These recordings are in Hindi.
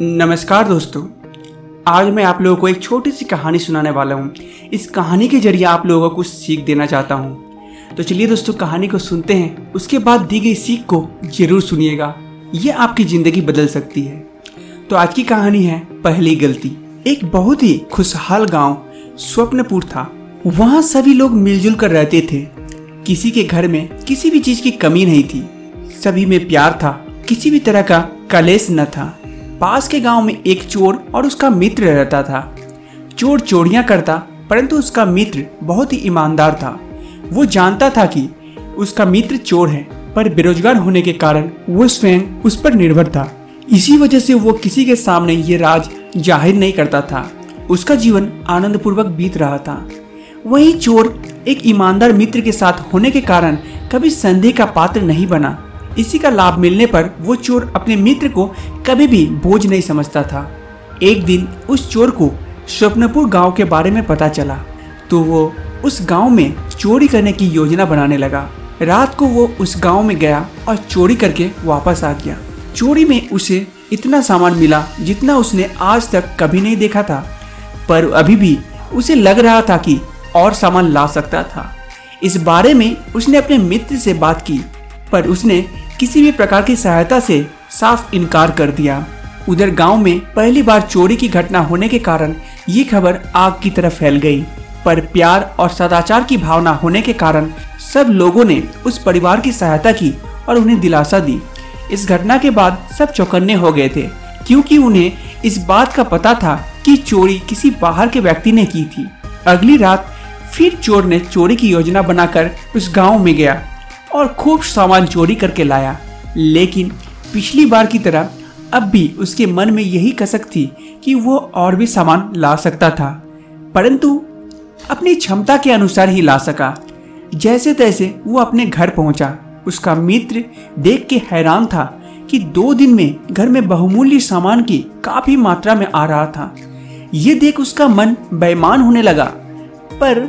नमस्कार दोस्तों, आज मैं आप लोगों को एक छोटी सी कहानी सुनाने वाला हूँ। इस कहानी के जरिए आप लोगों को कुछ सीख देना चाहता हूँ। तो चलिए दोस्तों, कहानी को सुनते हैं, उसके बाद दी गई सीख को जरूर सुनिएगा, ये आपकी ज़िंदगी बदल सकती है। तो आज की कहानी है पहली गलती। एक बहुत ही खुशहाल गाँव स्वप्नपुर था। वहाँ सभी लोग मिलजुल कर रहते थे। किसी के घर में किसी भी चीज़ की कमी नहीं थी, सभी में प्यार था, किसी भी तरह का कलेश न था। पास के गांव में एक चोर और उसका मित्र रहता था। चोर चोरियां करता, परंतु उसका मित्र बहुत ही ईमानदार था। वो जानता था कि उसका मित्र चोर है, पर बेरोजगार होने के कारण वो स्वयं उस पर निर्भर था। इसी वजह से वो किसी के सामने ये राज जाहिर नहीं करता था। उसका जीवन आनंदपूर्वक बीत रहा था। वहीं चोर एक ईमानदार मित्र के साथ होने के कारण कभी संदेह का पात्र नहीं बना। इसी का लाभ मिलने पर वो चोर अपने मित्र को कभी भी बोझ नहीं समझता था। एक दिन उस चोर को स्वप्नपुर गांव के बारे में पता चला, तो वो उस गांव में चोरी करने की योजना बनाने लगा। रात को वो उस गांव में गया और चोरी करके वापस आ गया। चोरी में उसे इतना सामान मिला जितना उसने आज तक कभी नहीं देखा था, पर अभी भी उसे लग रहा था कि और सामान ला सकता था। इस बारे में उसने अपने मित्र से बात की, पर उसने किसी भी प्रकार की सहायता से साफ इनकार कर दिया। उधर गांव में पहली बार चोरी की घटना होने के कारण ये खबर आग की तरह फैल गई, पर प्यार और सदाचार की भावना होने के कारण सब लोगों ने उस परिवार की सहायता की और उन्हें दिलासा दी। इस घटना के बाद सब चौकन्ने हो गए थे, क्योंकि उन्हें इस बात का पता था कि चोरी किसी बाहर के व्यक्ति ने की थी। अगली रात फिर चोर ने चोरी की योजना बनाकर उस गाँव में गया और खूब सामान चोरी करके लाया, लेकिन पिछली बार की तरह अब भी उसके मन में यही कसक थी कि वो और भी सामान ला सकता था, परंतु अपनी क्षमता के अनुसार ही ला सका। जैसे तैसे वो अपने घर पहुंचा। उसका मित्र देख के हैरान था कि 2 दिन में घर में बहुमूल्य सामान की काफ़ी मात्रा में आ रहा था। ये देख उसका मन बेईमान होने लगा, पर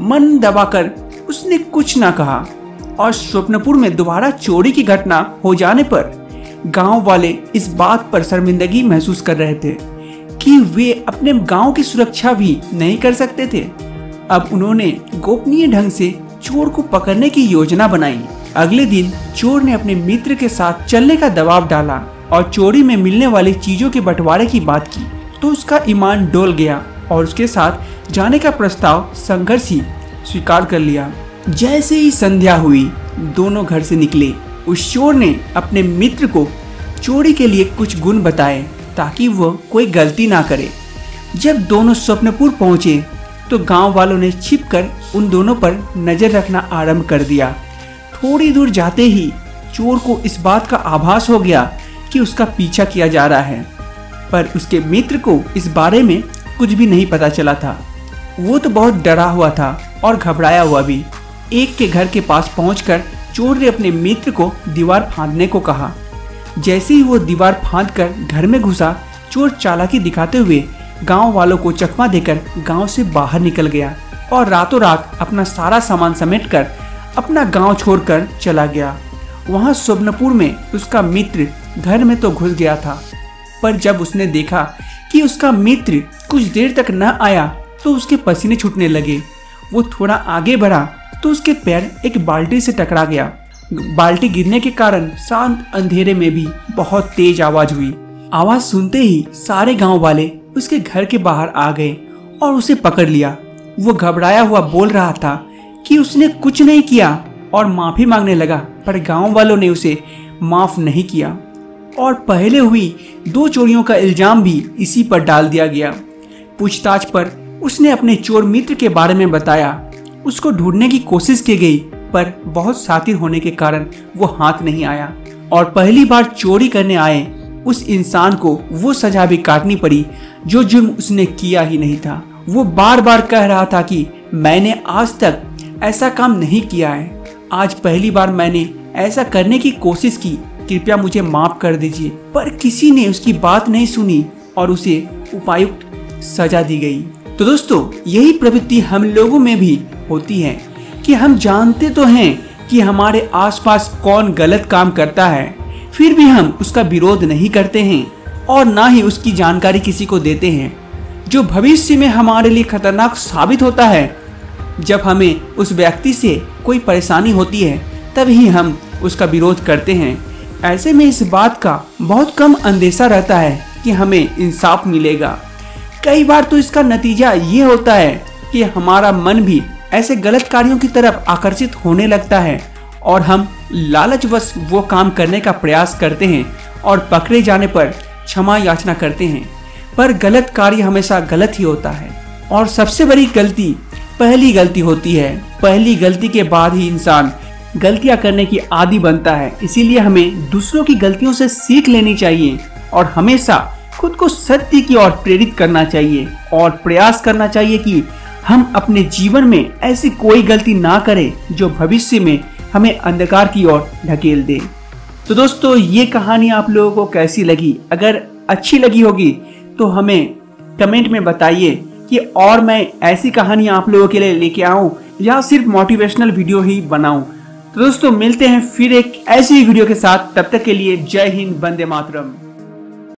मन दबाकर उसने कुछ ना कहा। और स्वप्नपुर में दोबारा चोरी की घटना हो जाने पर गांव वाले इस बात पर शर्मिंदगी महसूस कर रहे थे कि वे अपने गांव की सुरक्षा भी नहीं कर सकते थे। अब उन्होंने गोपनीय ढंग से चोर को पकड़ने की योजना बनाई। अगले दिन चोर ने अपने मित्र के साथ चलने का दबाव डाला और चोरी में मिलने वाली चीजों के बंटवारे की बात की, तो उसका ईमान डोल गया और उसके साथ जाने का प्रस्ताव संघर्ष ही स्वीकार कर लिया। जैसे ही संध्या हुई, दोनों घर से निकले। उस चोर ने अपने मित्र को चोरी के लिए कुछ गुण बताए ताकि वह कोई गलती ना करे। जब दोनों स्वप्नपुर पहुंचे तो गांव वालों ने छिपकर उन दोनों पर नज़र रखना आरंभ कर दिया। थोड़ी दूर जाते ही चोर को इस बात का आभास हो गया कि उसका पीछा किया जा रहा है, पर उसके मित्र को इस बारे में कुछ भी नहीं पता चला था। वो तो बहुत डरा हुआ था और घबराया हुआ भी। एक के घर के पास पहुंचकर चोर ने अपने मित्र को दीवार फाँदने को कहा। जैसे ही वो दीवार फाँद कर घर में घुसा, चोर चालाकी दिखाते हुए गांव वालों को चकमा देकर गांव से बाहर निकल गया और रातों रात अपना सारा सामान समेटकर अपना गांव छोड़कर चला गया। वहां स्वप्नपुर में उसका मित्र घर में तो घुस गया था, पर जब उसने देखा कि उसका मित्र कुछ देर तक न आया तो उसके पसीने छूटने लगे। वो थोड़ा आगे बढ़ा तो उसके पैर एक बाल्टी से टकरा गया। बाल्टी गिरने के कारण शांत अंधेरे में भी बहुत तेज आवाज हुई। आवाज सुनते ही सारे गांव वाले उसके घर के बाहर आ गए और उसे पकड़ लिया। वो घबराया हुआ बोल रहा था कि उसने कुछ नहीं किया और माफी मांगने लगा, पर गांव वालों ने उसे माफ नहीं किया और पहले हुई 2 चोरियों का इल्जाम भी इसी पर डाल दिया गया। पूछताछ पर उसने अपने चोर मित्र के बारे में बताया। उसको ढूंढने की कोशिश की गई, पर बहुत शातिर होने के कारण वो हाथ नहीं आया और पहली बार चोरी करने आए उस इंसान को वो सजा भी काटनी पड़ी जो जुर्म उसने किया ही नहीं था। वो बार बार कह रहा था कि मैंने आज तक ऐसा काम नहीं किया है, आज पहली बार मैंने ऐसा करने की कोशिश की, कृपया मुझे माफ कर दीजिए। पर किसी ने उसकी बात नहीं सुनी और उसे उपायुक्त सजा दी गई। तो दोस्तों, यही प्रवृत्ति हम लोगों में भी होती है कि हम जानते तो हैं कि हमारे आसपास कौन गलत काम करता है, फिर भी हम उसका विरोध नहीं करते हैं और ना ही उसकी जानकारी किसी को देते हैं, जो भविष्य में हमारे लिए खतरनाक साबित होता है। जब हमें उस व्यक्ति से कोई परेशानी होती है तब ही हम उसका विरोध करते हैं। ऐसे में इस बात का बहुत कम अंदेशा रहता है कि हमें इंसाफ मिलेगा। कई बार तो इसका नतीजा ये होता है कि हमारा मन भी ऐसे गलत कार्यों की तरफ आकर्षित होने लगता है और हम लालचवश वो काम करने का प्रयास करते हैं और पकड़े जाने पर क्षमा याचना करते हैं। पर गलत कार्य हमेशा गलत ही होता है और सबसे बड़ी गलती पहली गलती होती है। पहली गलती के बाद ही इंसान गलतियां करने की आदी बनता है। इसीलिए हमें दूसरों की गलतियों से सीख लेनी चाहिए और हमेशा खुद को सत्य की ओर प्रेरित करना चाहिए और प्रयास करना चाहिए कि हम अपने जीवन में ऐसी कोई गलती ना करें जो भविष्य में हमें अंधकार की ओर ढकेल दे। तो दोस्तों, ये कहानी आप लोगों को कैसी लगी? अगर अच्छी लगी होगी तो हमें कमेंट में बताइए कि और मैं ऐसी कहानी आप लोगों के लिए लेके आऊँ या सिर्फ मोटिवेशनल वीडियो ही बनाऊँ। तो दोस्तों, मिलते हैं फिर एक ऐसी वीडियो के साथ। तब तक के लिए जय हिंद, वंदे मातरम।